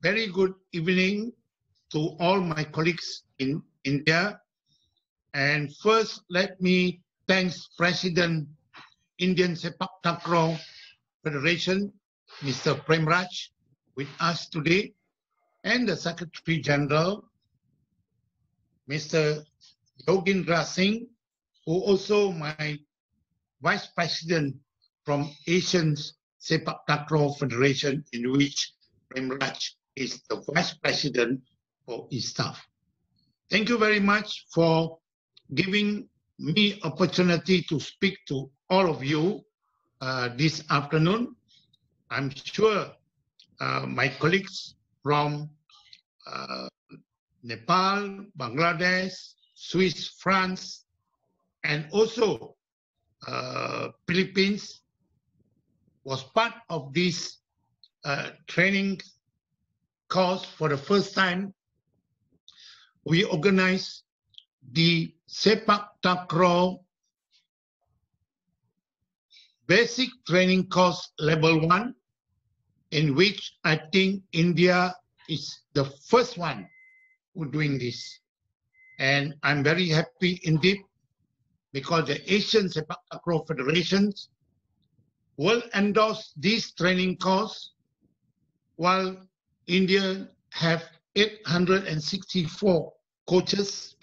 Very good evening to all my colleagues in India. And first, let me thank President Indian Sepak Takraw Federation, Mr. Premraj, with us today, and the Secretary General, Mr. Yogindra Singh, who also my Vice President from Asian Sepak Takraw Federation, in which Premraj is the Vice President for his staff. Thank you very much for giving me opportunity to speak to all of you this afternoon. I'm sure my colleagues from Nepal, Bangladesh, Swiss, France, and also Philippines was part of this training course. For the first time, we organized the Sepak Takraw Basic Training Course Level 1, in which I think India is the first one who doing this. And I'm very happy indeed, because the Asian Sepak Takraw Federations will endorse this training course, while India have 864 coaches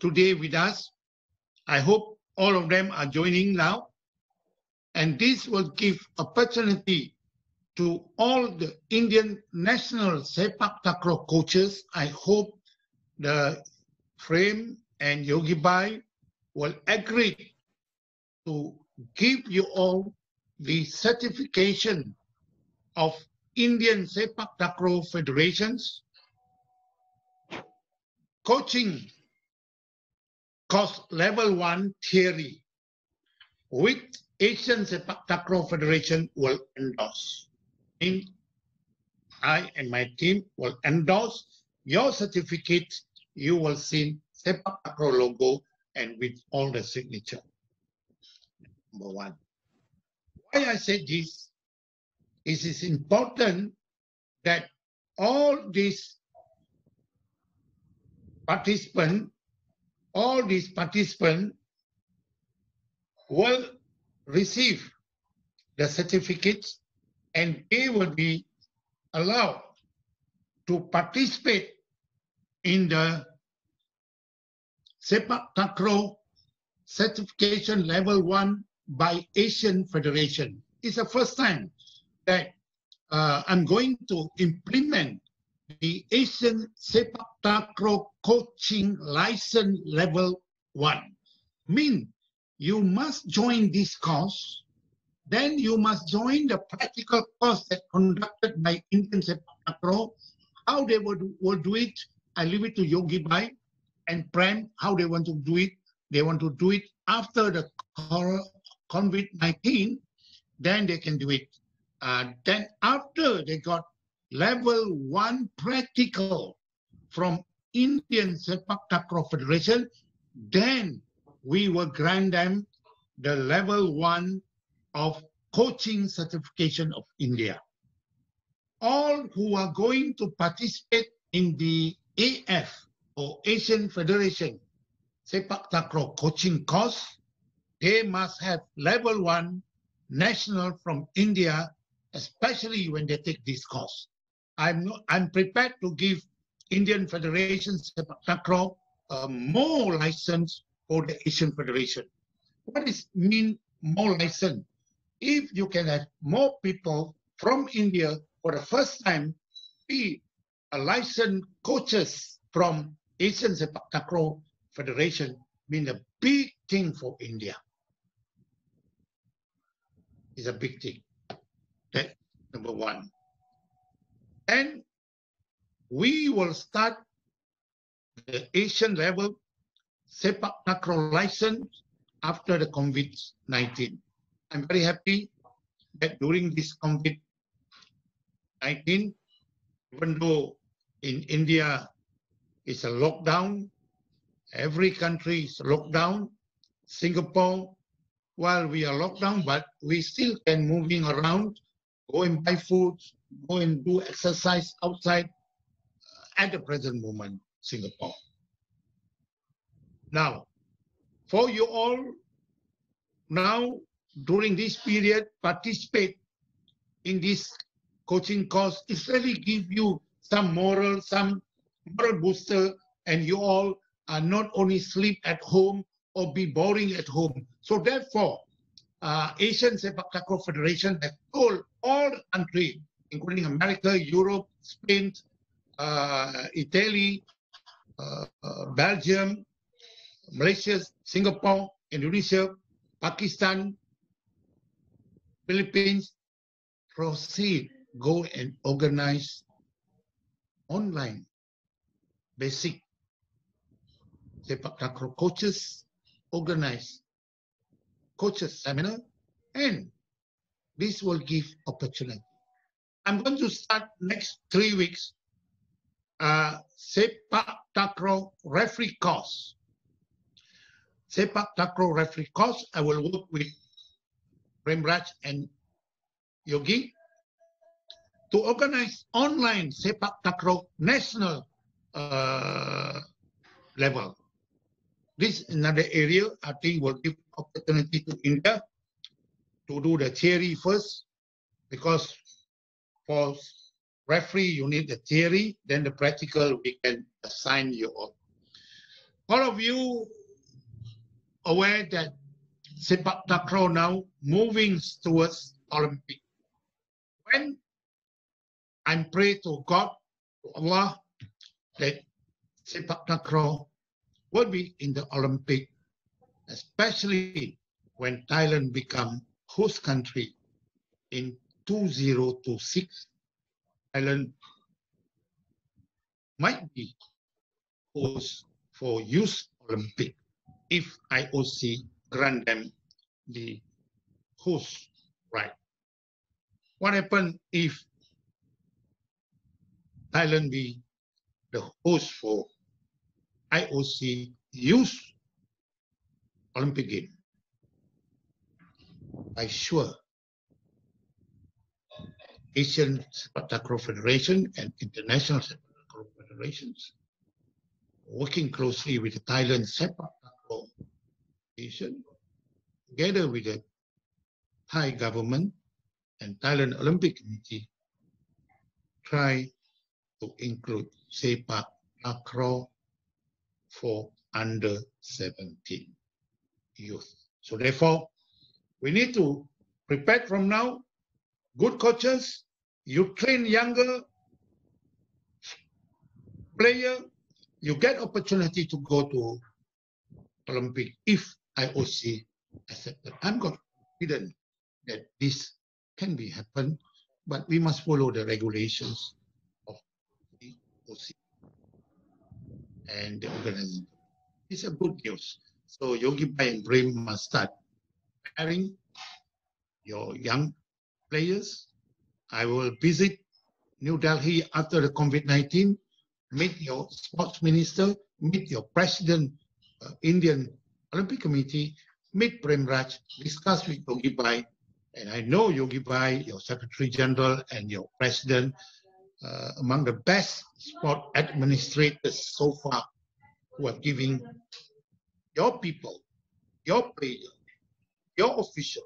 today with us. I hope all of them are joining now. And this will give opportunity to all the Indian national Sepak Takraw coaches. I hope the Prem and Yogi Bhai will agree to give you all the certification of Indian Sepak Takraw Federations Coaching Course Level 1 Theory, which Asian Sepak Takraw Federation will endorse. I and my team will endorse your certificate. You will see Sepak Takraw logo and with all the signature. Number one. Why I say this is it's important that all these participants will receive the certificates, and they will be allowed to participate in the Sepak Takraw Certification Level 1 by Asian Federation. It's the first time that I'm going to implement the Asian Sepak Takraw Coaching License Level 1. Mean you must join this course, then you must join the practical course that conducted by Indian Sepak Takraw. How they will do it, I leave it to Yogi Bhai and Prem, how they want to do it. They want to do it after the COVID-19, then they can do it. Then after they got Level 1 practical from Indian Sepak Takraw Federation, then we will grant them the Level 1 of Coaching Certification of India. All who are going to participate in the AF or Asian Federation Sepak Takraw Coaching course, they must have Level 1 national from India, especially when they take this course. I'm prepared to give Indian Federation Sepak Takraw more license for the Asian Federation. What does mean more license? If you can have more people from India for the first time be a licensed coaches from Asian Sepak Takraw Federation, means a big thing for India. It's a big thing. That's number one. And we will start the Asian level Sepak Takraw license after the COVID-19. I'm very happy that during this COVID-19, even though in India it's a lockdown, every country is locked down. Singapore, while we are locked down, but we still can moving around, go and buy food, go and do exercise outside at the present moment, Singapore. Now, for you all, now during this period, participate in this coaching course. It really gives you some moral booster, and you all are not only sleep at home or be boring at home. So therefore, Asian Sepak Takraw Federation has told all countries, including America, Europe, Spain, Italy, Belgium, Malaysia, Singapore, Indonesia, Pakistan, Philippines, proceed, go and organize online basic Sepak Takraw coaches, organize coaches seminar, and this will give opportunity. I'm going to start next 3 weeks Sepak Takraw referee course. Sepak Takraw referee course, I will work with Premraj and Yogi to organize online Sepak Takraw national level. This is another area I think will give opportunity to India to do the theory first, because for referee you need the theory, then the practical we can assign you all. All of you aware that Sepak Takraw now moving towards Olympic. When I pray to God, to Allah, that Sepak Takraw will be in the Olympic, especially when Thailand become host country in 2026. Thailand might be host for Youth Olympic if IOC grant them the host right. What happens if Thailand be the host for IOC Youth Olympic Games? I'm sure Asian Sepak Takraw Federation and International Sepak Takraw Federations working closely with the Thailand Sepak Takraw Federation, together with the Thai government and Thailand Olympic Committee, try to include Sepak Takraw for under 17 youth. So therefore, we need to prepare from now good coaches. You train younger player, you get opportunity to go to Olympic if IOC accepted. I'm confident that this can be happen, but we must follow the regulations of the IOC and the organization. It's a good news. So Yogi Bhai and Prem must start preparing your young players. I will visit New Delhi after the COVID-19, meet your sports minister, meet your president, Indian Olympic Committee, meet Premraj, discuss with Yogi Bhai. And I know Yogi Bhai, your Secretary General and your President, among the best sport administrators so far who are giving your people, your players, your official,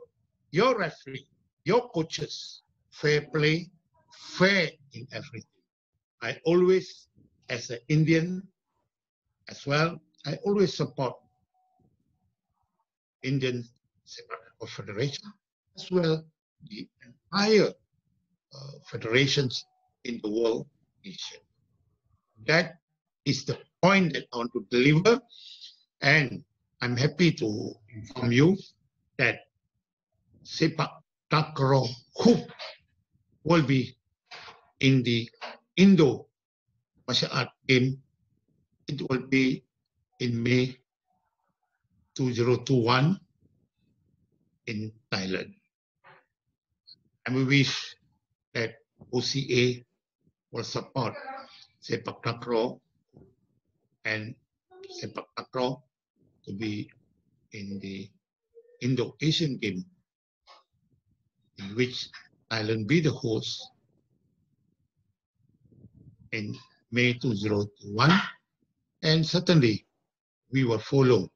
your referee, your coaches, fair play, fair in everything. I always, as an Indian as well, I always support Indian Sepak Takraw Federation, as well the entire federations in the world nation. That is the point that I want to deliver, and I'm happy to inform you that Sepak Takraw hoop will be in the Indo-Asia Game. It will be in May 2021 in Thailand. And we wish that OCA will support Sepak Takraw and Sepak Takraw to be in the Indo-Asian Game, in which Thailand be the host in May 2021, and certainly we will follow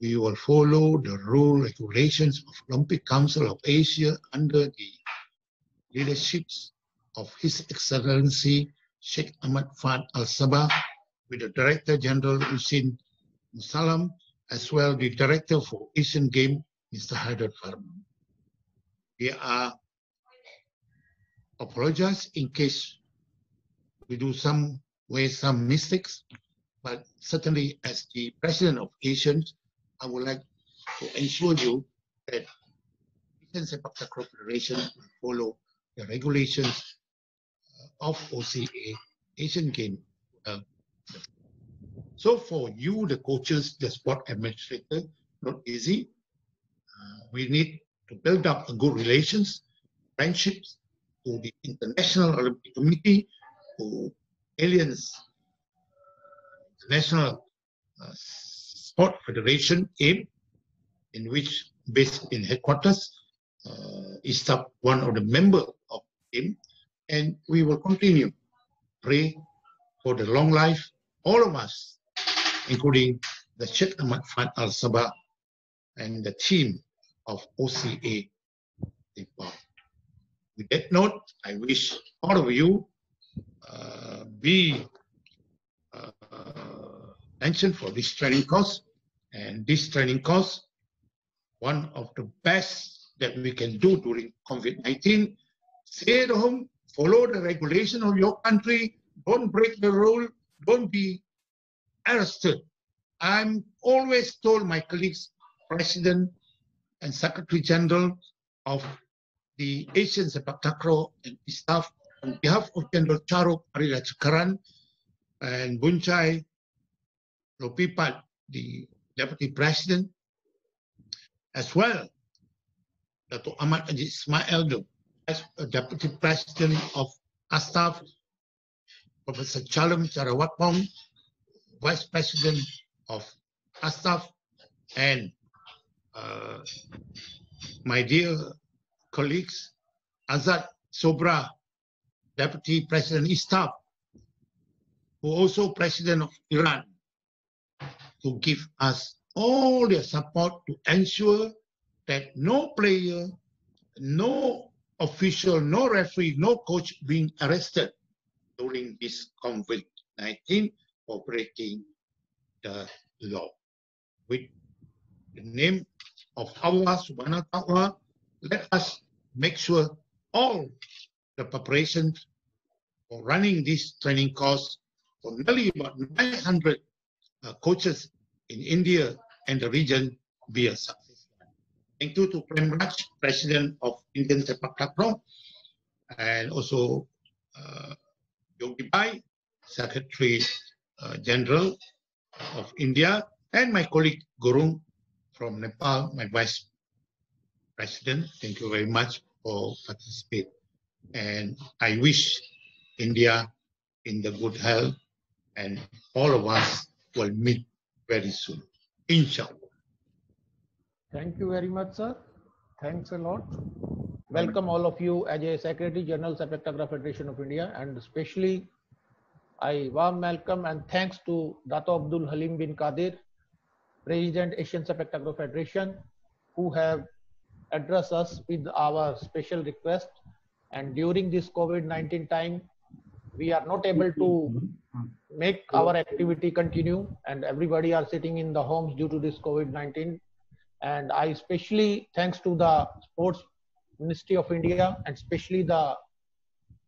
the rule regulations of Olympic Council of Asia under the leaderships of His Excellency Sheikh Ahmad Al-Fahad Al-Sabah, with the Director General Hussein Musalam, as well the Director for Asian Game, Mr. Haider Farman. They are apologize in case we do some mistakes, but certainly as the President of Asians, I would like to ensure you that Sepak Takraw Federation will follow the regulations of OCA Asian Games. So for you, the coaches, the sport administrator, not easy. We need to build up a good relations, friendships to the International Olympic Committee, to Aliens, International Sport Federation, AIM, in which based in headquarters, is one of the members of AIM, and we will continue pray for the long life, all of us, including the Sheikh Ahmad Fahad Al-Sabah and the team of OCA Nepal. With that note, I wish all of you be mentioned for this training course. And this training course, one of the best that we can do during COVID-19. Stay at home, follow the regulation of your country, don't break the rule, don't be arrested. I'm always told my colleagues, President and Secretary General of the Asian Sepak Takraw and his staff, on behalf of General Charuk Arirachakaran and Bunchai Lopipat, the Deputy President, as well, Dato Ahmad Ajit Ismail, the Deputy President of ASTF, Professor Chalam Charawatpong, Vice President of ASTF, and my dear colleagues, Azad Sobra, Deputy President Istaf, who also President of Iran, to give us all their support to ensure that no player, no official, no referee, no coach being arrested during this COVID-19 for breaking the law. With the name of Allah subhanahu wa ta'ala, let us make sure all the preparations for running this training course for nearly about 900 coaches in India and the region be a success. Thank you to Premraj, President of Indian Sepak Takraw, and also Yogi Bhai, Secretary General of India, and my colleague Gurung from Nepal, my Vice President. Thank you very much for participating. And I wish India in the good health, and all of us will meet very soon, inshallah. Thank you very much, sir. Thanks a lot. Welcome all of you as a Secretary General Sepak Takraw Federation of India, and especially I warm welcome and thanks to Dato Abdul Halim Bin Kader, President Asian Sepak Takraw Federation, who have addressed us with our special request. And during this COVID-19 time, we are not able to make our activity continue, and everybody are sitting in the homes due to this COVID-19. And I especially thanks to the Sports Ministry of India, and especially the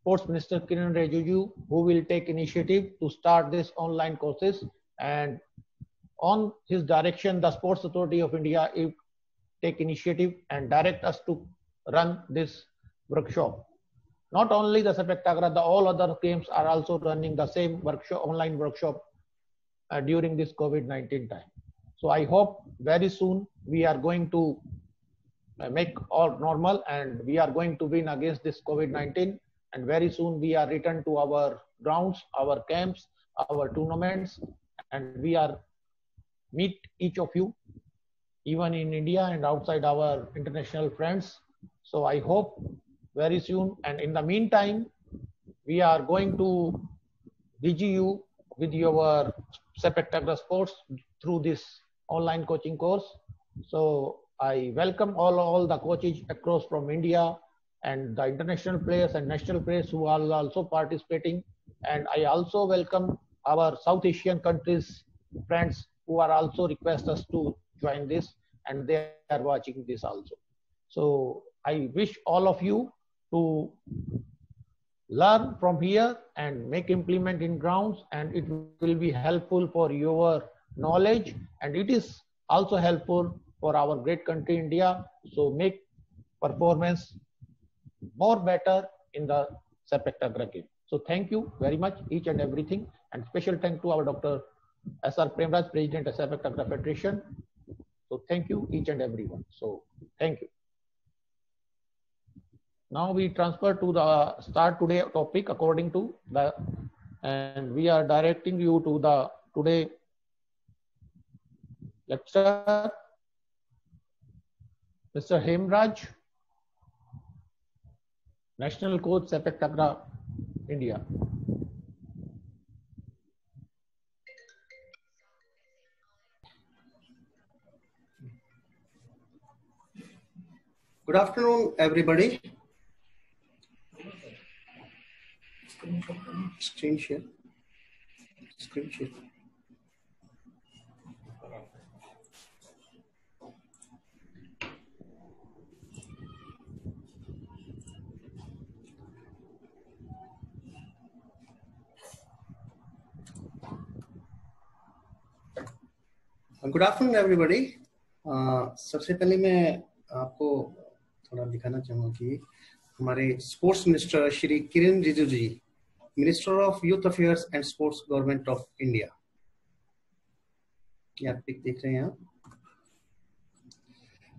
Sports Minister Kiren Rijiju, who will take initiative to start this online courses. And on his direction, the Sports Authority of India will take initiative and direct us to run this workshop. Not only the Sepak Takraw, the all other games are also running the same workshop, online workshop during this COVID-19 time. So I hope very soon we are going to make all normal, and we are going to win against this COVID-19. And very soon we are returned to our grounds, our camps, our tournaments, and we are meet each of you, even in India and outside our international friends. So I hope very soon, and in the meantime, we are going to Rijiju with your Sepak Takraw sports through this online coaching course. So I welcome all the coaches across from India and the international players and national players who are also participating. And I also welcome our South Asian countries friends who are also request us to join this, and they are watching this also. So I wish all of you to learn from here and make implement in grounds, and it will be helpful for your knowledge, and it is also helpful for our great country India. So make performance more better in the Sepak Takraw game. So thank you very much each and everything, and special thanks to our Dr. S.R. Premraj, President of Sepak Takraw Federation. So thank you each and everyone. So thank you. Now we transfer to the start today topic according to the, and we are directing you to the today lecturer, Mr. Hemraj, National Coach Sepak Takraw, India. Good afternoon, everybody. Screen share. Screen share. Good afternoon, everybody. सबसे पहले मैं आपको थोड़ा दिखाना चाहूँगा कि हमारे sports minister Shri Kiren Rijiju ji, minister of youth affairs and sports, government of India, ये आप देख रहे हैं आप.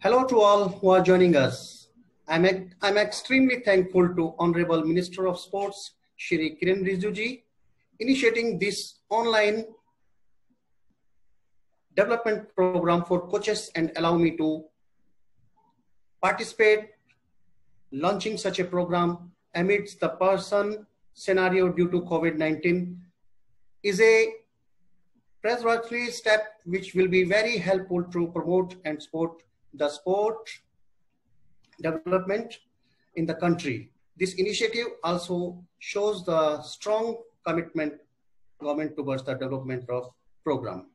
Hello to all who are joining us. I'm extremely thankful to Honorable Minister of Sports Shiri Kiren Rijiju ji initiating this online development program for coaches and allow me to participate launching such a program amidst the person scenario due to COVID-19 is a praiseworthy step which will be very helpful to promote and support the sport development in the country. This initiative also shows the strong commitment government towards the development of program.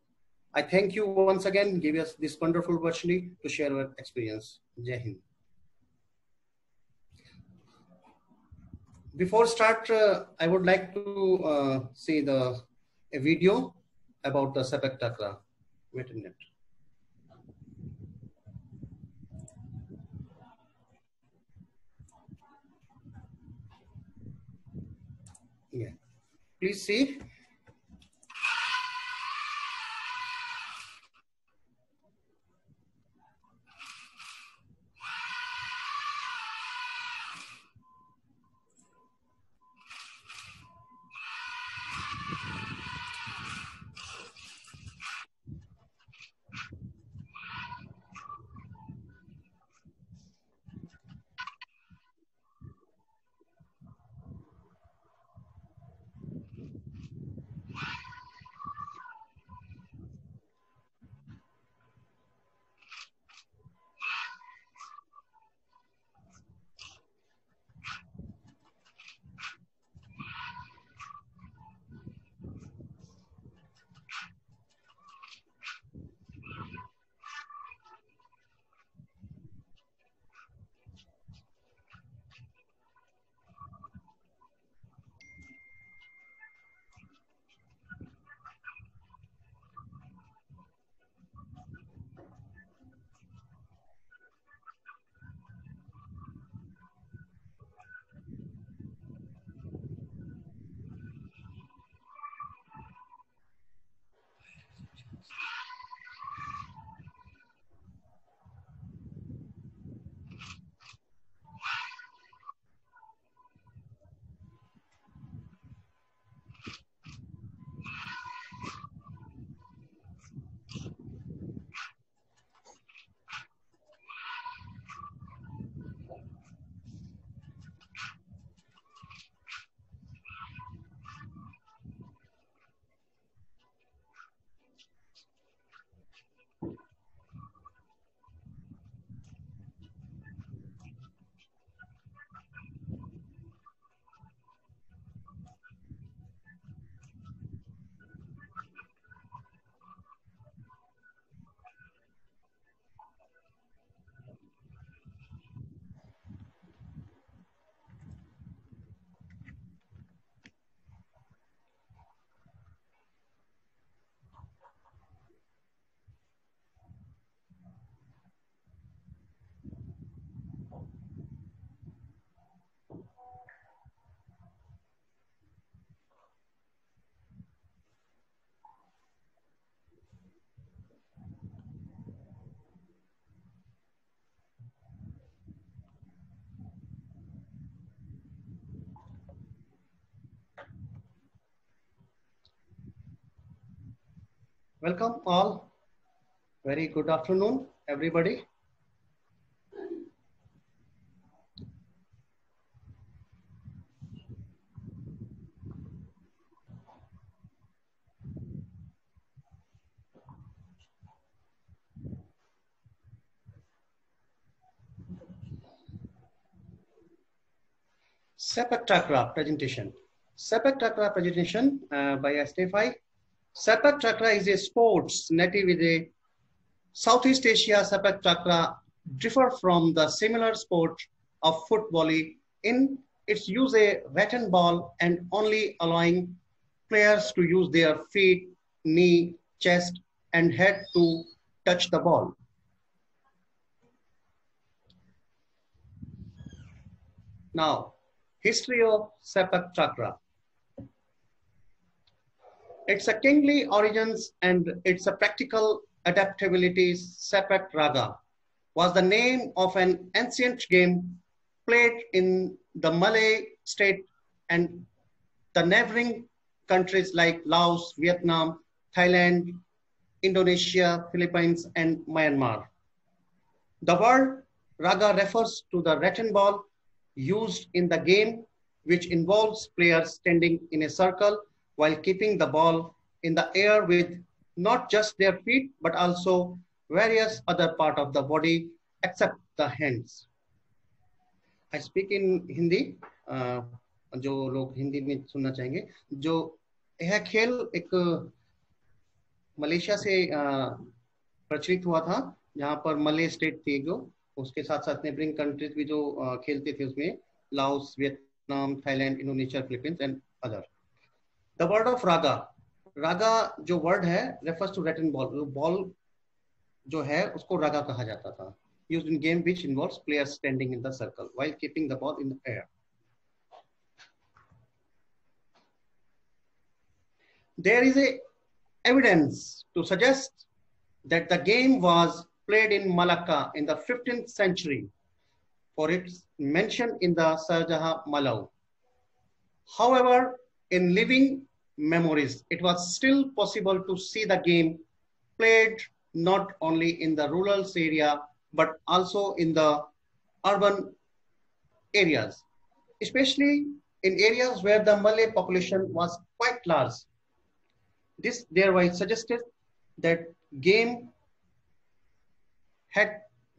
I thank you once again giving us this wonderful opportunity to share our experience. Jai Hind. Before start, I would like to see a video about the Sepak Takraw. Wait a minute. Yeah. Please see. Welcome all. Very good afternoon, everybody. Sepak Takraw presentation. Sepak Takraw presentation by STFI. Sepak Takraw is a sports native with a Southeast Asia. Sepak Takraw differ from the similar sport of football in its use a rattan ball and only allowing players to use their feet, knee, chest and head to touch the ball. Now, history of Sepak Takraw. Its a kingly origins and its a practical adaptability. Sepak Raga was the name of an ancient game played in the Malay state and the neighboring countries like Laos, Vietnam, Thailand, Indonesia, Philippines, and Myanmar. The word Raga refers to the rattan ball used in the game, which involves players standing in a circle while keeping the ball in the air with not just their feet, but also various other parts of the body except the hands. I speak in Hindi. जो लोग हिंदी में सुनना चाहेंगे, जो यह खेल एक Malaysia से प्रचलित हुआ था, जहाँ पर मले स्टेट थी जो, उसके साथ साथ नेबरिंग कंट्रीज भी जो खेलते थे उसमें Laos, Vietnam, Thailand, Indonesia, Philippines and other. The word of raga, raga जो वर्ड है refers to rattan ball, ball जो है उसको रागा कहा जाता था। Used in game which involves players standing in the circle while keeping the ball in the air. There is a evidence to suggest that the game was played in Malacca in the 15th century, for its mention in the Sarjaha Malau. However, in living memories, it was still possible to see the game played not only in the rural area, but also in the urban areas, especially in areas where the Malay population was quite large. This thereby suggested that game had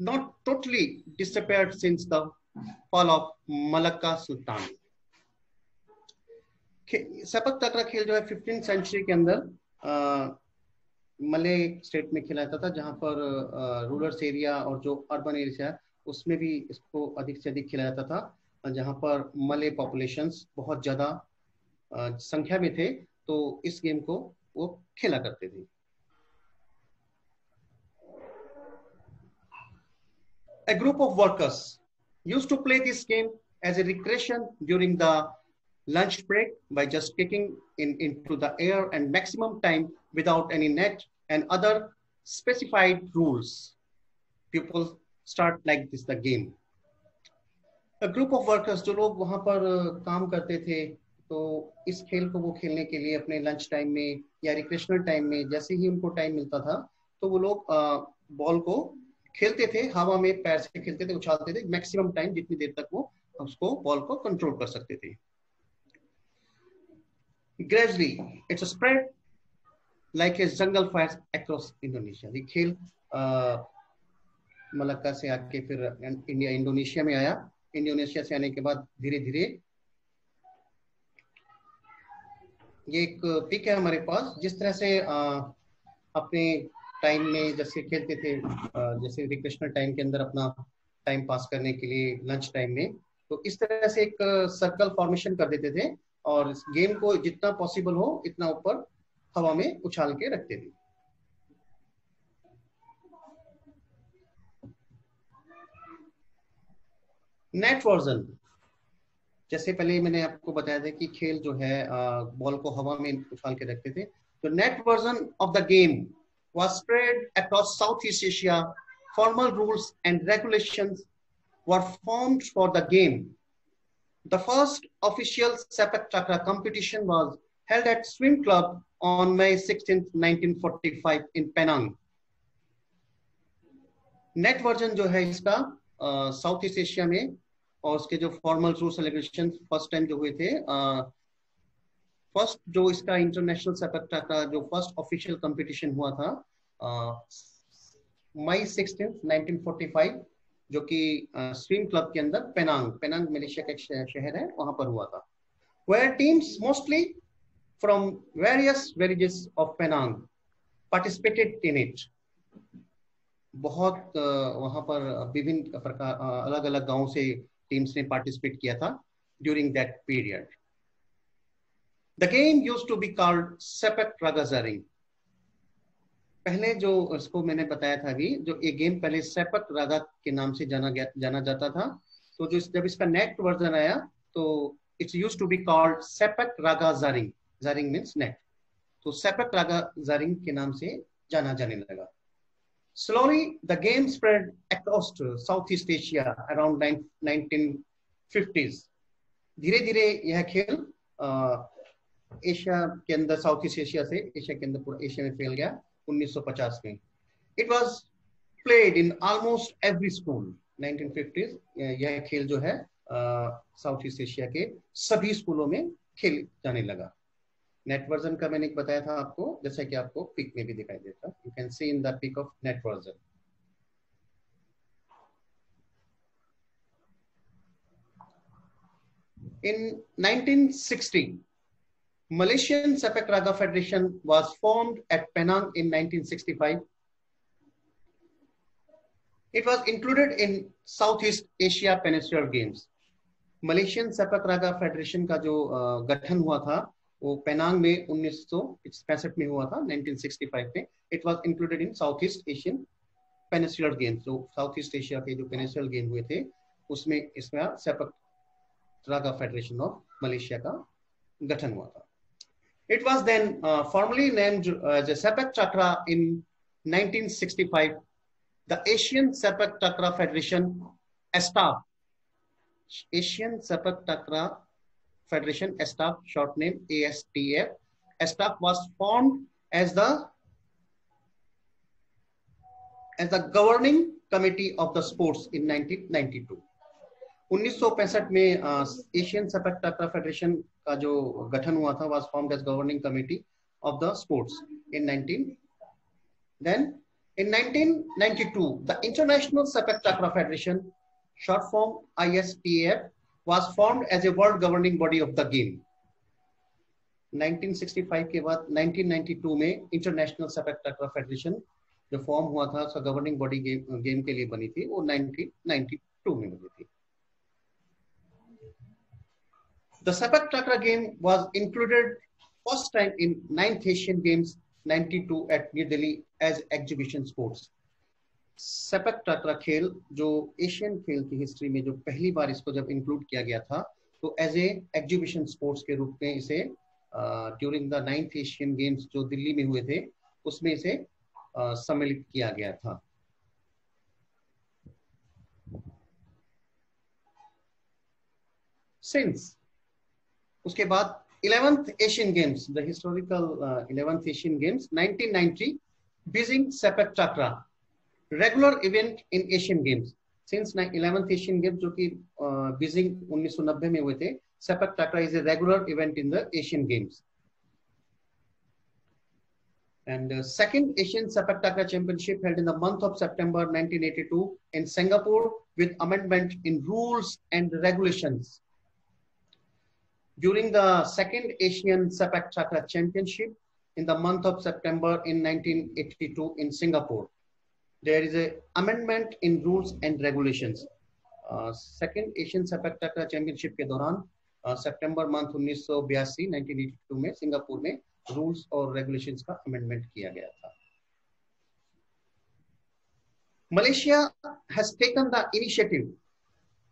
not totally disappeared since the fall of Malacca Sultan. Sepak Takraw खेल जो है 15th century के अंदर मले state में खेला जाता था, जहाँ पर रूरल एरिया और जो अर्बन एरिया है उसमें भी इसको अधिक से अधिक खेला जाता था, जहाँ पर मले पॉपुलेशंस बहुत ज़्यादा संख्या में थे, तो इस गेम को वो खेला करते थे। A group of workers used to play this game as a recreation during the lunch break by just kicking into the air and maximum time without any net and other specified rules. People start like this the game. A group of workers, जो लोग वहाँ पर काम करते थे, तो इस खेल को वो खेलने के लिए अपने lunch time में या recreational time में जैसे ही उनको time मिलता था, तो वो लोग ball को खेलते थे, हवा में पैर से खेलते थे, उछालते थे मैक्सिमम टाइम, जितनी देर तक वो उसको बॉल को कंट्रोल कर सकते थे। Gradually it's spread like a jungle fire across Indonesia. ये खेल मलक्का से आके फिर इंडिया, इंडोनेशिया में आया। इंडोनेशिया से आने के बाद धीरे धीरे ये एक पिक है हमारे पास, जिस तरह से अपने टाइम में जैसे खेलते थे, जैसे रिक्रेशनल टाइम के अंदर अपना टाइम पास करने के लिए लंच टाइम में, तो इस तरह से एक सर्कल फॉर्मेशन कर देते थे और गेम को जितना पॉसिबल हो इतना ऊपर हवा में उछाल के रखते थे। नेट वर्जन, जैसे पहले मैंने आपको बताया था कि खेल जो है बॉल को हवा में उछाल के रखते थे, तो net version of the game was spread across Southeast Asia. Formal rules and regulations were formed for the game. The first official Sepak Takraw competition was held at Swim Club on May 16, 1945 in Penang. Net version जो है इसका south east Asia में और उसके जो formal rule celebration first time जो हुए थे, फर्स्ट जो इसका इंटरनेशनल सेपक टकरा जो फर्स्ट ऑफिशियल कंपटीशन हुआ था मई 16, 1945 जो कि स्विम क्लब के अंदर पेनांग मलेशिया का एक शहर है वहां पर हुआ था. Where teams mostly from various villages of Penang participated in it. बहुत वहां पर विभिन्न प्रकार अलग अलग गांवों से टीम्स ने पार्टिसिपेट किया था during that period. The game used to be called sepak raga jaring. पहले जो इसको मैंने बताया था अभी, जो ये गेम पहले सेपक रागा के नाम से जाना जाता था, तो जो जब इसका नेट वर्जन आया तो it's used to be called sepak raga jaring. Jaring means net, तो सेपक रागाजारिंग के नाम से जाना जाने लगा. Slowly, the game spread across Southeast Asia around 1950s. धीरे-धीरे यह खेल एशिया के अंदर, साउथ ईस्ट एशिया से एशिया के अंदर, पूरा एशिया में फैल गया 1950 में. It was played in almost every school. 1950s यह खेल जो है साउथ ईस्ट एशिया के सभी स्कूलों में खेल जाने लगा. नेट वर्जन का मैंने बताया था आपको, जैसा कि आपको पिक में भी दिखाई देता, you can see in the pic of net version. In 1960, Malaysian Sepak Raga Federation was formed at Penang in 1965. It was included in Southeast Asia Peninsular Games. Malaysian Sepak Raga Federation का जो गठन हुआ था वो Penang में 1965 में हुआ था, 1965 में. It was included in south east Asian peninsular games. तो साउथ ईस्ट एशिया के जो पेनिसुलर गेम हुए थे उसमें इसमें sepak Raga federation of Malaysia का गठन हुआ था. It was then formally named as sepak takraw in 1965. The Asian sepak टकरा federation ASTAF, Asian sepak takraw Federation ASTF, short name ASTF. ASTF was formed as the governing committee of the sports in 1992. 1965 में Asian Sepak Takraw Federation का जो गठन हुआ था was formed as governing committee of the sports in 19. Then in 1992, the International Sepak Takraw Federation, short form ISTF, was formed as a world governing body of the game. 1965 के बाद 1992 में international sepak टकरा federation जो form हुआ था उसका governing body game के लिए बनी थी, वो 1992 में बनी थी. The sepak takra game was included first time in 9th Asian Games 92 at New Delhi as exhibition sports. Sepak takraw खेल जो एशियन खेल की हिस्ट्री में जो पहली बार इसको जब इंक्लूड किया गया था तो एज ए एग्जीबिशन स्पोर्ट्स के रूप में इसे during the 9th Asian games जो दिल्ली में हुए थे उसमें इसे सम्मिलित किया गया था. सिंस उसके बाद 11th Asian games, the historical 11th Asian Games 1990 Beijing sepak takraw regular event in Asian games. Since 11th Asian games जो कि बीजिंग 1990 में हुए थे, sepak takraw is a regular event in the Asian games. And second Asian sepak takraw championship held in the month of September 1982 in Singapore with amendment in rules and regulations. During the second Asian sepak takraw championship in the month of September in 1982 in Singapore there is a amendment in rules and regulations. Second Asian Sepak Takraw Championship के दौरान सितंबर month 1982 में Singapore में rules और regulations का amendment किया गया था. Malaysia has taken the initiative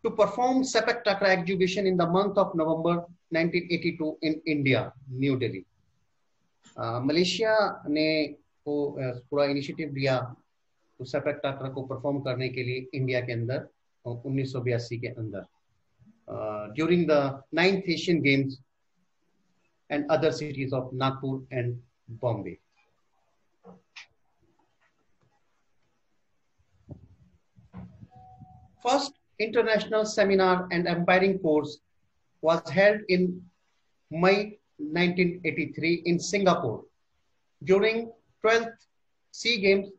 to perform Sepak Takraw exhibition in the month of November 1982 in India, New Delhi. Malaysia ने वो पूरा इनिशिएटिव लिया तो सेपक टकरा को परफॉर्म करने के लिए इंडिया के अंदर 1982 के अंदर. During the 9th Asian games and other cities of Nagpur and Bombay. First international seminar and umpiring course was held in May 1983 in Singapore during 12th SEA Games,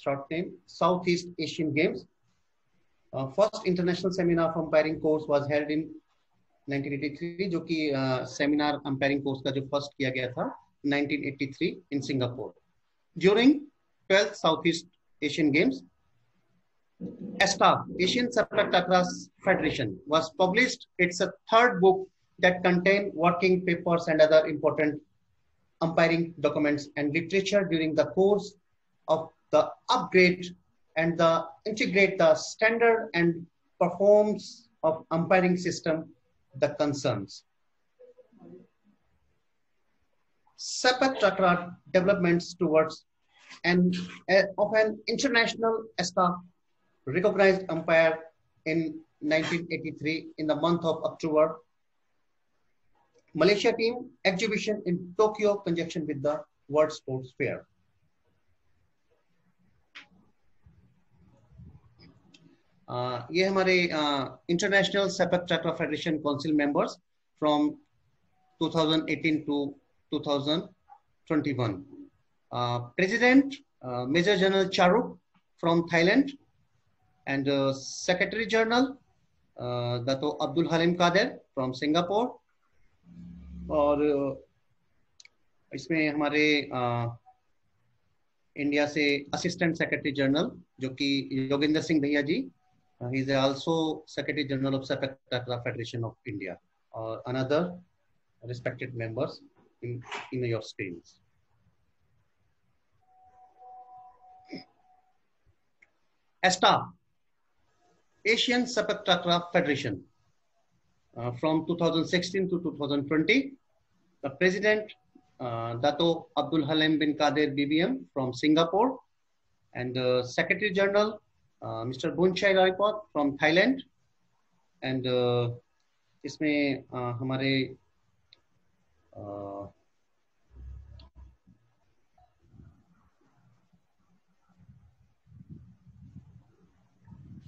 short name, Southeast Asian Games. First international seminar for umpiring course was held in 1983, जो कि seminar umpiring course का जो first किया गया था 1983 in Singapore during 12th Southeast Asian Games. ASTA, Asian Sepak Takraw Federation, was published. It's a third book that contained working papers and other important umpiring documents and literature during the course of the upgrade and the integrate the standard and performance of umpiring system, the concerns. Sepak Takraw developments towards and of an international ASTA recognized umpire in 1983 in the month of October. Malaysia team exhibition in Tokyo conjunction with the World Sports Fair. ये हमारे International Sepak Takraw Federation Council members from 2018 to 2021. President Major General Charuk from Thailand, and Secretary General Dato Abdul Halim Kader from Singapore. और इसमें हमारे India से assistant secretary general जो कि योगेंद्र सिंह भैया ji, he is also secretary general of sepak टाकरा federation of India, और another respected members in your states. ASTA, Asian Sepak Takraw Federation, from 2016 to 2020, the President Dato Abdul Halim Bin Kader BBM from Singapore, and Secretary General Mr. Bunchai Raipot from Thailand, and इसमें हमारे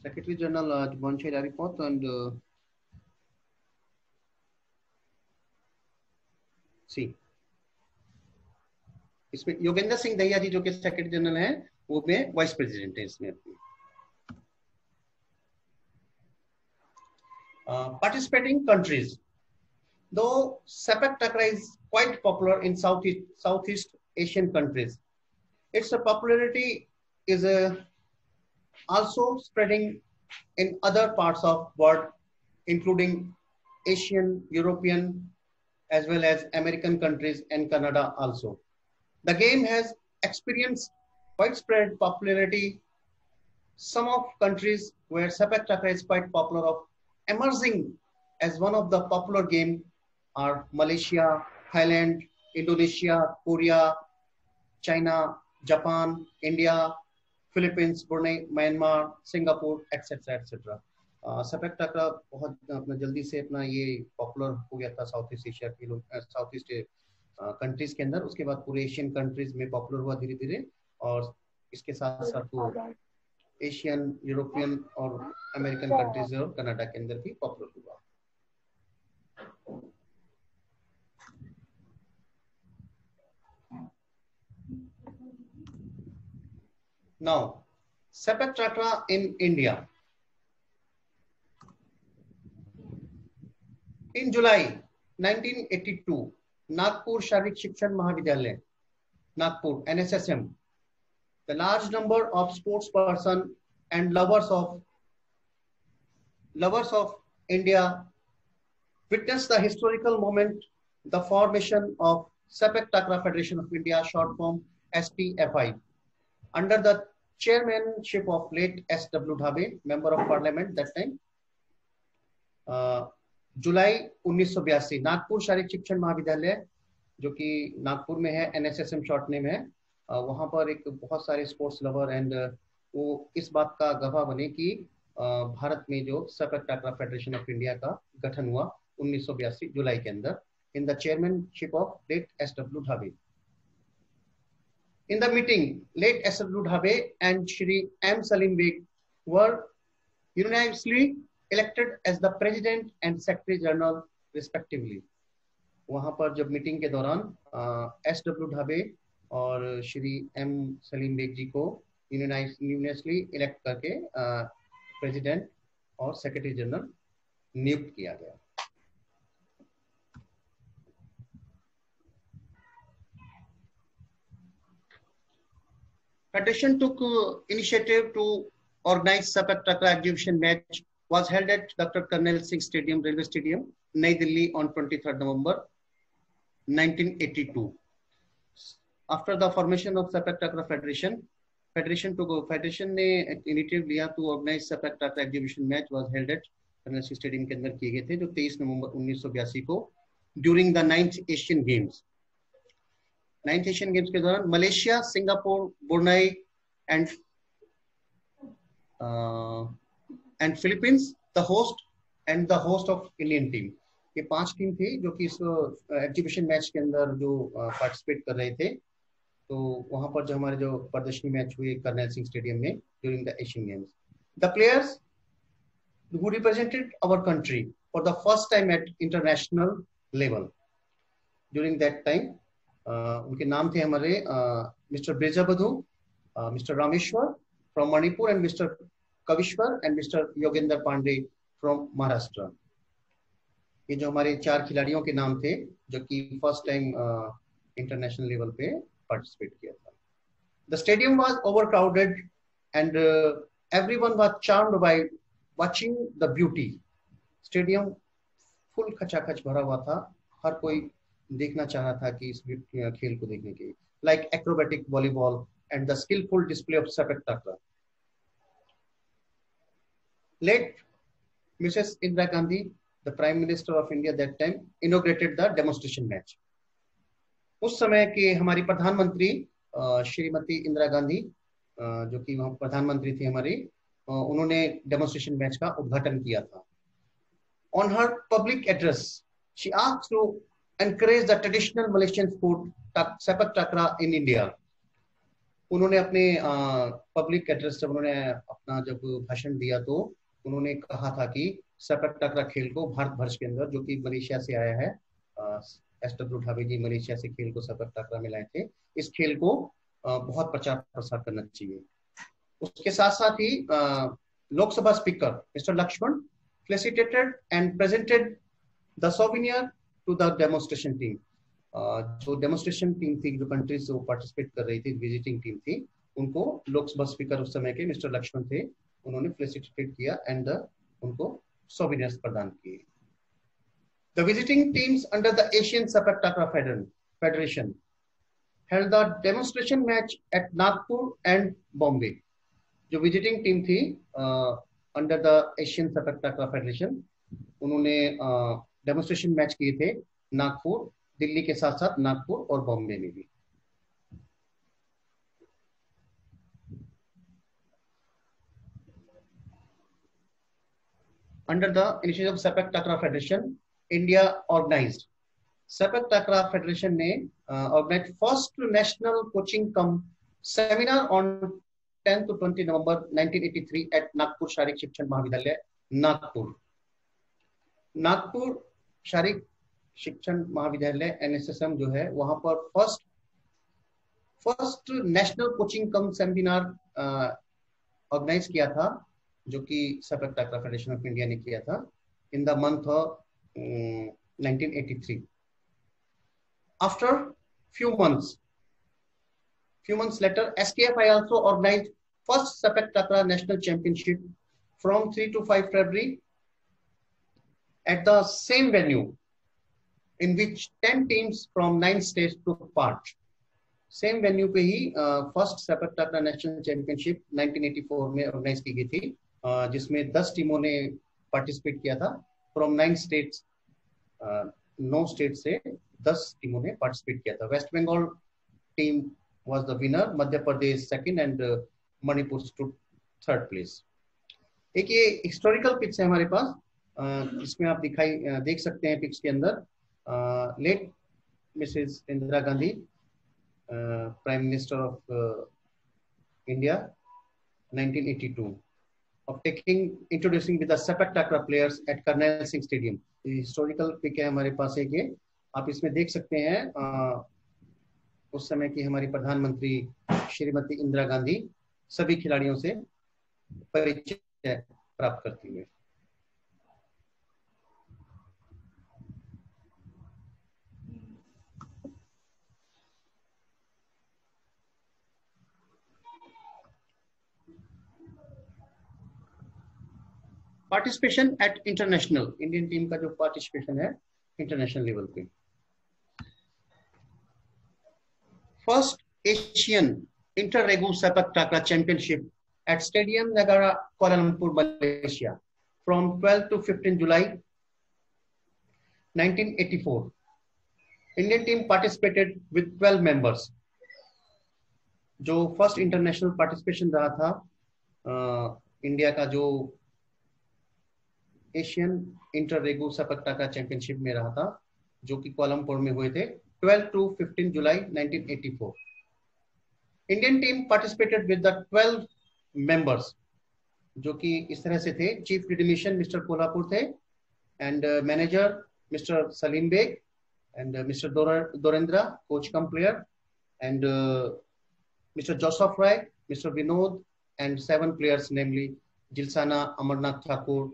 Secretary General Bunchai Raipot and इसमें योगेंद्र सिंह दहिया जी जो कि secretary general हैं, वो में vice president है इसमें. Participating countries, though Sepak Takraw is quite popular in Southeast Asian countries, its popularity is also spreading in other parts of world, including Asian, European, as well as American countries and Canada also. The game has experienced widespread popularity. Some of countries where Sepak Takraw is quite popular of emerging as one of the popular game are Malaysia, Thailand, Indonesia, Korea, China, Japan, India, Philippines, Brunei, Myanmar, Singapore, etc. etc. Sepak takraw बहुत अपना जल्दी से अपना ये popular हो गया था south east Asia के लोग, साउथ ईस्ट कंट्रीज के अंदर. उसके बाद पूरे एशियन कंट्रीज में पॉपुलर हुआ धीरे धीरे, और इसके साथ साथ वो एशियन, यूरोपियन और अमेरिकन कंट्रीज और कनाडा के अंदर भी पॉपुलर हुआ. Now sepak takraw in India. In July 1982, Nagpur Sharik Shikshan Mahavidyalay, Nagpur (NSSM), the large number of sports person and lovers of India witnessed the historical moment, the formation of Sepak Takraw Federation of India, short form STFI, under the chairmanship of late SW Dhabe, Member of Parliament that time. July 1982 Nagpur शारीरिक शिक्षण महाविद्यालय जो कि नागपुर में है, एनएसएसएम short name है, वहाँ पर एक बहुत सारे स्पोर्ट्स लवर एंड वो इस बात का गवाह बने कि भारत में जो सेपक टाकरा फेडरेशन ऑफ इंडिया का गठन हुआ 1982 जुलाई के अंदर in the chairmanship of late SW Dhabe. In the meeting, late SW Dhabe and Shri M. Salimbek were unanimously elected as the President and Secretary General respectively. वहाँ पर जब meeting के दौरान SW Dhabe और श्री M. Salimbek जी को unanimously elect करके President और Secretary General नियुक्त किया गया. Federation took initiative to organize Sepak Takraw exhibition match was held at Dr. Colonel Singh Stadium, Railway Stadium, New Delhi on 23rd November 1982. After the formation of Sepak Takraw Federation ने initiative लिया to organize Sepak Takraw exhibition match was held at Colonel Singh Stadium के अंदर किए गए थे जो 23 नवंबर 1982 को during the 9th Asian Games. 9th Asian Games के दौरान Malaysia, Singapore, Brunei and Philippines the host of Indian team. ये 5 टीम थी जो कि इस एग्जीबिशन मैच के अंदर जो पार्टिसिपेट कर रहे थे. तो वहां पर जो हमारे जो प्रदर्शनी मैच हुए कर्नल सिंह स्टेडियम में during the Asian games. The players who represented our country for the first time at international level during that time. उनके नाम थे हमारे mister Brajabadhu, mister Rameshwar from Manipur and mister Kavishwar and mister Yogendra Pande from Maharashtra. ये जो हमारे 4 खिलाड़ियों के नाम थे जो कि फर्स्ट टाइम इंटरनेशनल लेवल पे पार्टिसिपेट किया था. The stadium was overcrowded and everyone was charmed by watching the beauty. Stadium full खचाखच भरा हुआ था, हर कोई देखना चाह रहा था कि इस खेल को देखने के. Like acrobatic volleyball and the skillful display of sepak takraw. Late Mrs Indira Gandhi the prime minister of India that time inaugurated the demonstration match. उस समय के हमारी प्रधानमंत्री श्रीमती इंदिरा गांधी जो कि वहां प्रधानमंत्री थी हमारी, उन्होंने डेमोन्स्ट्रेशन मैच का उद्घाटन किया था. On her public address she asked to encourage the traditional Malaysian sport Sepak Takraw in India. उन्होंने अपने पब्लिक एड्रेस जब उन्होंने अपना जब भाषण दिया तो उन्होंने कहा था कि सेपक तकरा खेल को भारतवर्ष के अंदर, जो कि मलेशिया से आया है, एसडब्ल्यू ढाबे जी मलेशिया से खेल को सेपक तकरा में लाए थे, इस खेल को बहुत प्रचार प्रसार करना चाहिए. उसके साथ साथ ही Lok Sabha speaker mister Laxman felicitated and presented the souvenir to the demonstration team. जो demonstration team थी, जो countries वो participate कर रही थी, visiting team थी, उनको लोकसभा स्पीकर उस समय के मिस्टर लक्ष्मण थे, उन्होंने felicitate किया and उनको souvenirs प्रदान किए. The visiting teams under the Asian Sepak Takraw Federation held the demonstration match at Nagpur and Bombay. जो visiting team थी under the Asian Sepak Takraw Federation, उन्होंने डेमोन्स्ट्रेशन मैच किए थे नागपुर, दिल्ली के साथ साथ नागपुर और बॉम्बे में भी. Under the initiative of sepak तकरा फेडरेशन इंडिया ऑर्गेनाइज्ड. सेपक तकरा फेडरेशन ने organize first national coaching cum seminar on 10 to 20 November 1983 at Nagpur शारीरिक शिक्षण महाविद्यालय नागपुर. नागपुर शारीरिक शिक्षण महाविद्यालय एनएसएसएम जो है वहां पर first national coaching cum seminar organize किया था जो कि सेपक तकरा फेडरेशन ऑफ इंडिया ने किया था in the month of 1983. After few months later STFI also organize first sepak takraw national championship from 3 to 5 February at the same venue, in which 10 teams from 9 states took part. Same venue पे ही first Sepak Takraw National Championship 1984 में organize की गई थी, जिसमें 10 टीमों ने participate किया था from 9 states, 9 states से 10 टीमों ने participate किया था. West Bengal team was the winner, Madhya Pradesh second and Manipur stood third place. एक ये historical पिक्स है हमारे पास, इसमें आप देख सकते हैं पिक्स के अंदर late Mrs. Indira Gandhi, Prime Minister of India, 1982, of introducing with the Sepak Takraw players at Colonel Singh Stadium. The historical pic है हमारे पास एक ये, आप इसमें देख सकते हैं उस समय की हमारी प्रधानमंत्री श्रीमती इंदिरा गांधी सभी खिलाड़ियों से परिचय प्राप्त करती हुई. Participation at international, Indian team का जो participation है international level पे. First Asian Interregu Sepak Takraw Championship at Stadium Nagara, Kuala Lumpur, Malaysia, from 12 to 15 July 1984. Indian team participated with 12 members. जो first international participation रहा था India का जो Asian inter regu sepak takraw championship में रहा था जो कि कोलमपुर में हुए थे 12 to 15 July 1984. Indian team participated with the 12 members जो कि इस तरह से थे. चीफ रिडमिशन मिस्टर कोल्हापुर थे and manager mister Salim Beg and mister Dorendra coach cum player and mister Joseph Rai, mister Vinod and 7 players namely Jilsana, Amarnath Thakur,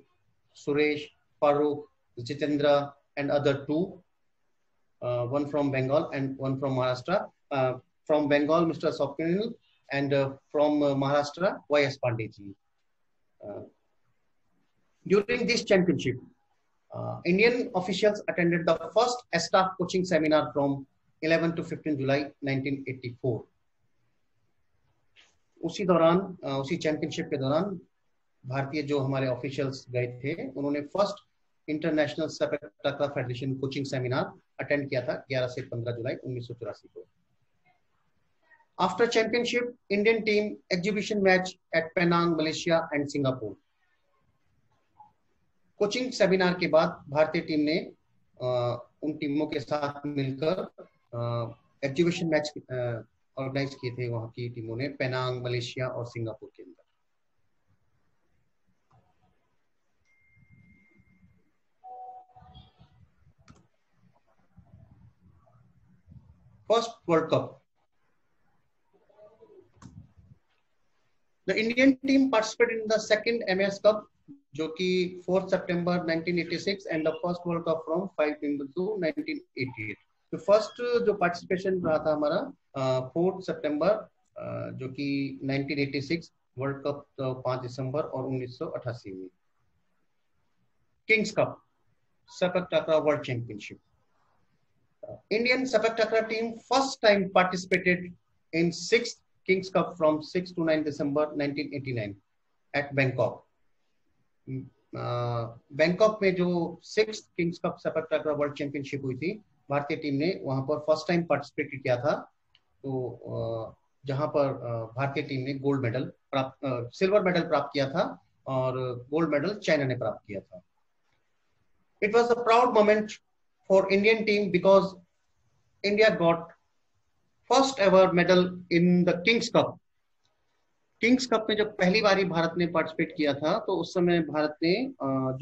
Suresh, Farooq, Jitendra, and other 2, one from Bengal and one from Maharashtra. From Bengal, Mr. Sopkinil, and from Maharashtra, Y.S. Pandeyji. During this championship, Indian officials attended the first staff coaching seminar from 11 to 15 July 1984. उसी दौरान, उसी championship के दौरान भारतीय जो हमारे officials गए थे उन्होंने first international Sepak Takraw Federation coaching seminar attend किया था 11 से 15 जुलाई 1984 को. After championship Indian team exhibition match at Penang, Malaysia and Singapore. Coaching seminar के बाद भारतीय टीम ने उन टीमों के साथ मिलकर एग्जीबिशन मैच ऑर्गेनाइज किए थे वहां की टीमों ने पेनांग, मलेशिया और सिंगापुर के अंदर. First World Cup. The Indian team participated in the second MS Cup, जो कि 4 September 1986 and the first World Cup from 5 November 1988. The first जो participation रहा था हमारा 4 September जो कि 1986 World Cup 5 December और 1988 में. Kings Cup, Sepak Takraw World Championship. Indian Sepak Takraw team first time participated in 6th Kings Cup from 6 to 9 December 1989 at Bangkok. Bangkok में जो 6th Kings Cup Sepak Takraw World Championship हुई थी भारतीय team ने वहां पर first time participate किया था. तो जहां पर भारतीय टीम ने गोल्ड मेडल प्राप्त, सिल्वर मेडल प्राप्त किया था और गोल्ड मेडल चाइना ने प्राप्त किया था. It was a proud moment for Indian team because India got first ever medal in the Kings Cup. Kings Cup में जब पहली बारी भारत ने participate किया था तो उस समय भारत ने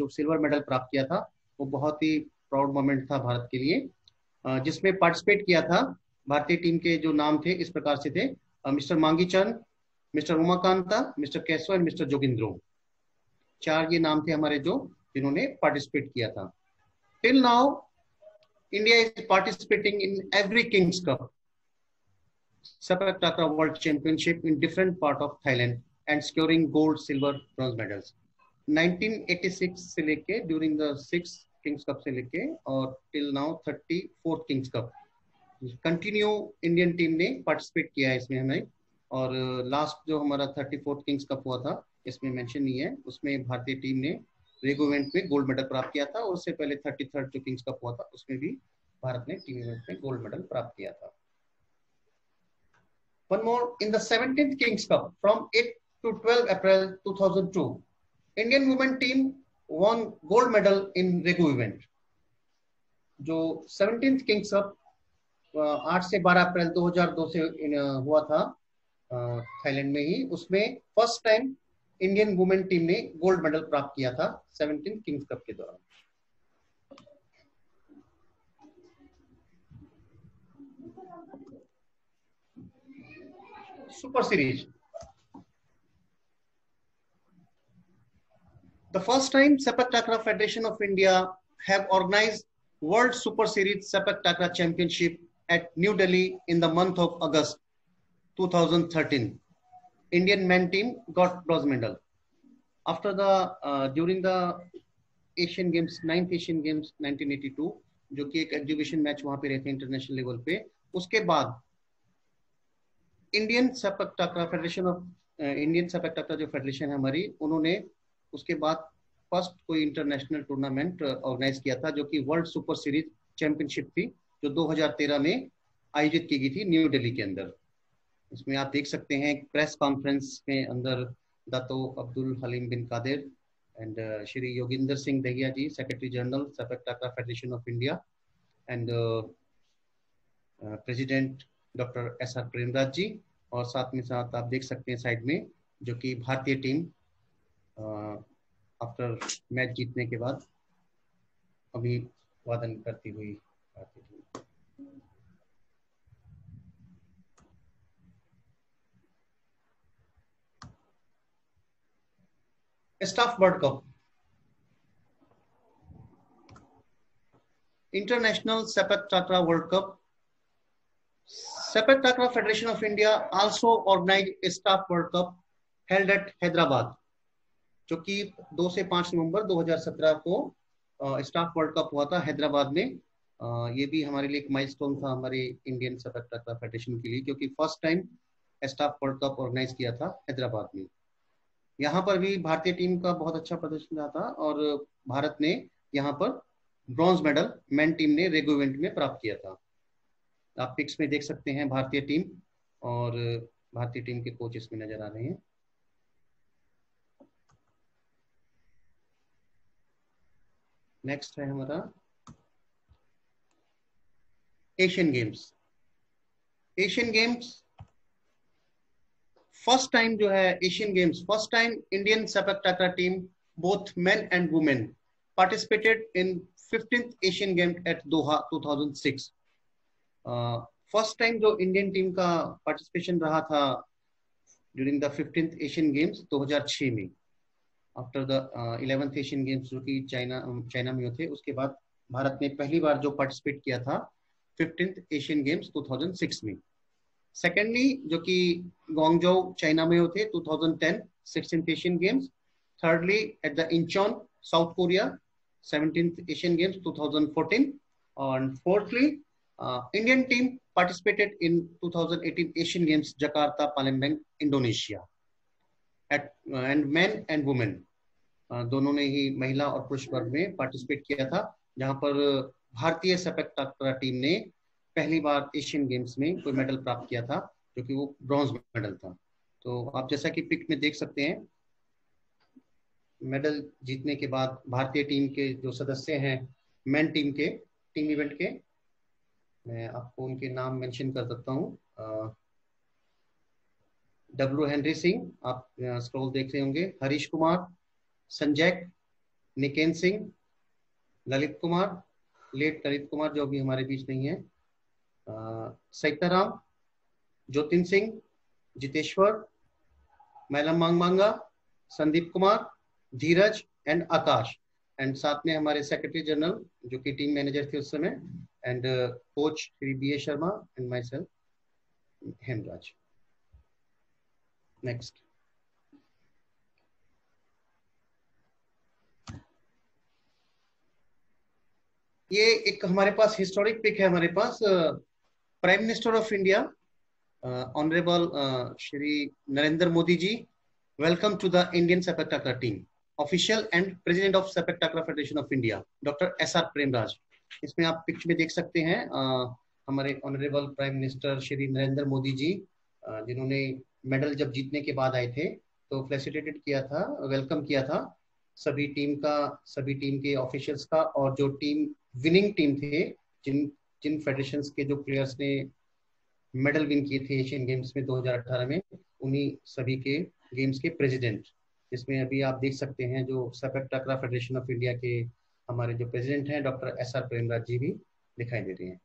जो silver medal प्राप्त किया था वो बहुत ही proud moment था भारत के लिए, जिसमें participate किया था. भारतीय टीम के जो नाम थे इस प्रकार से थे: mister Mangi Chand, mister Umakanta, mister Keshav and mister Jogindro. 4 ये नाम थे हमारे जो जिन्होंने participate किया था. Till now India is participating in every Kings Cup, Sepak Takraw World Championship in different part of Thailand and securing gold, silver, bronze medals. 1986 से लेके during the 6th Kings Cup से लेके और till now 34th Kings Cup continue Indian team ने participate किया है इसमें हमें. और last जो हमारा 34th Kings Cup हुआ था इसमें mention नहीं है, उसमें भारतीय टीम ने रेगो इवेंट में गोल्ड मेडल प्राप्त किया था. उससे पहले 33rd जो किंग्स कप हुआ था उसमें भी भारत ने टीम इवेंट में गोल्ड मेडल प्राप्त किया था. One more in the 17th King's Cup from 8 to 12 April 2002 Indian women team won gold medal in regu event. जो 17th किंग्स कप 8 से 12 अप्रैल 2002 से हुआ था थाईलैंड में ही, उसमें first time Indian women team ने गोल्ड मेडल प्राप्त किया था 17th किंग्स कप के दौरान। Super Series. The first time Sepak Takraw Federation of India have organized World Super Series Sepak Takraw Championship at New Delhi in the month of August 2013. Indian men team got bronze medal. After the during the Asian Games, 9th Asian Games 1982, जो कि एक exhibition match वहाँ पे रहे थे international level पे, उसके बाद इंडियन सेपक टकरा federation of Indian sepak takraw जो फेडरेशन है हमारी, उन्होंने उसके बाद फर्स्ट कोई इंटरनेशनल टूर्नामेंट ऑर्गेनाइज किया था जो कि वर्ल्ड सुपर सीरीज चैंपियनशिप थी, जो 2013 में आयोजित की गई थी न्यू दिल्ली के अंदर। इसमें आप देख सकते हैं प्रेस कॉन्फ्रेंस में अंदर Dato Abdul Halim bin Kader and Shri Yoginder Singh Dahiya ji, secretary general sepak टकरा federation of India, and president doctor S R. Premraj ji, और साथ में साथ आप देख सकते हैं साइड में जो कि भारतीय टीम आफ्टर मैच जीतने के बाद अभी वादन करती हुई भारतीय team. Staff world cup international sepak takraw world cup. Sepak Takraw Federation of India also organized a staff World Cup held at Hyderabad, जो कि 2 से 5 नवंबर 2017 को स्टाफ वर्ल्ड कप हुआ था हैदराबाद में। ये भी हमारे लिए एक माइलस्टोन था हमारे इंडियन सेपक टाकरा फेडरेशन के लिए, क्योंकि first time staff world cup organise किया था हैदराबाद में। यहाँ पर भी भारतीय टीम का बहुत अच्छा प्रदर्शन रहा था और भारत ने यहाँ पर ब्रॉन्ज मेडल मेन टीम ने रेगो इवेंट में प्राप्त किया था। आप पिक्स में देख सकते हैं भारतीय टीम और भारतीय टीम के कोच इसमें नजर आ रहे हैं। नेक्स्ट है हमारा Asian Games. Asian Games first time जो है Asian Games first time Indian sepak takraw team both men and women participated in 15th Asian game at Doha 2006। First time जो इंडियन टीम का पार्टिसिपेशन रहा था during the 15th Asian games 2006 में, after the 11th Asian games जो कि China में होते, उसके बाद भारत ने पहली बार जो पार्टिसिपेट किया था 15th एशियन गेम्स 2006 में। सेकेंडली जो कि गोंगजाओ चाइना में होते 2010 16th Asian games. Thirdly at the Incheon South Korea 17th Asian games 2014, और fourthly Indian team participated in 2018 Asian Games Jakarta, Palembang, Indonesia at and men and women दोनों ने ही महिला और पुरुष वर्ग में पार्टिसिपेट किया था, जहां पर भारतीय सेपक टाकरा टीम ने पहली बार एशियन गेम्स में कोई मेडल प्राप्त किया था जो कि वो ब्रॉन्ज मेडल था। तो आप जैसा कि पिक में देख सकते हैं मेडल जीतने के बाद भारतीय टीम के जो सदस्य हैं मेन टीम के टीम इवेंट के, मैं आपको उनके नाम मेंशन कर सकता हूँ। डब्ल्यू हेनरी सिंह, आप स्क्रॉल देख रहे होंगे, हरीश कुमार, संजय, निकेन सिंह, ललित कुमार, लेट ललित कुमार जो भी हमारे बीच नहीं है, सैताराम, ज्योतिन सिंह, जितेश्वर, मैलम मांगमांगा, संदीप कुमार, धीरज एंड आकाश, एंड साथ में हमारे सेक्रेटरी जनरल जो कि टीम मैनेजर थे उस समय, and coach Shri B A Sharma and my self. Hemraj ये एक हमारे पास हिस्टोरिक पिक है हमारे पास prime minister of India honourable Shri Narendra Modi ji welcome to the Indian sepak takraw team official and president of sepak टाकरा federation of India doctor S R. Premraj. इसमें आप picture में देख सकते हैं हमारे honourable prime minister Shri Narendra Modi ji, जिन्होंने मेडल जब जीतने के बाद आए थे तो फैसिलिटेट किया था, वेलकम किया था सभी टीम का, सभी टीम के ऑफिशियल्स का, और जो टीम विनिंग टीम थे, जिन फेडरेशन के जो प्लेयर्स ने मेडल विन किए थे एशियन गेम्स में 2018 में, उन्हीं सभी के गेम्स के प्रेसिडेंट, जिसमें अभी आप देख सकते हैं जो सेपक टकरा फेडरेशन ऑफ इंडिया के हमारे जो प्रेसिडेंट हैं doctor S R Premraj ji भी दिखाई दे रहे हैं।